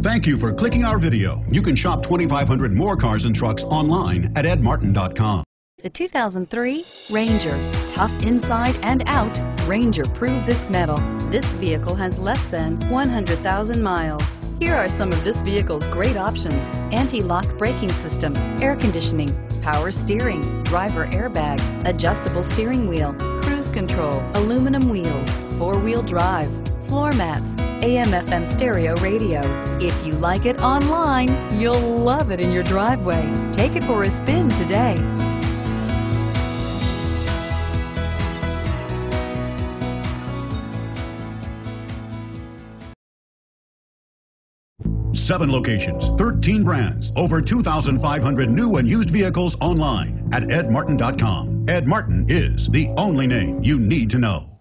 Thank you for clicking our video. You can shop 2,500 more cars and trucks online at EdMartin.com. The 2003 Ranger. Tough inside and out, Ranger proves its mettle. This vehicle has less than 100,000 miles. Here are some of this vehicle's great options: anti-lock braking system, air conditioning, power steering, driver airbag, adjustable steering wheel, cruise control, aluminum wheels, four-wheel drive, floor mats, AM/FM stereo radio. If you like it online, you'll love it in your driveway. Take it for a spin today. Seven locations, 13 brands, over 2,500 new and used vehicles online at EdMartin.com. Ed Martin is the only name you need to know.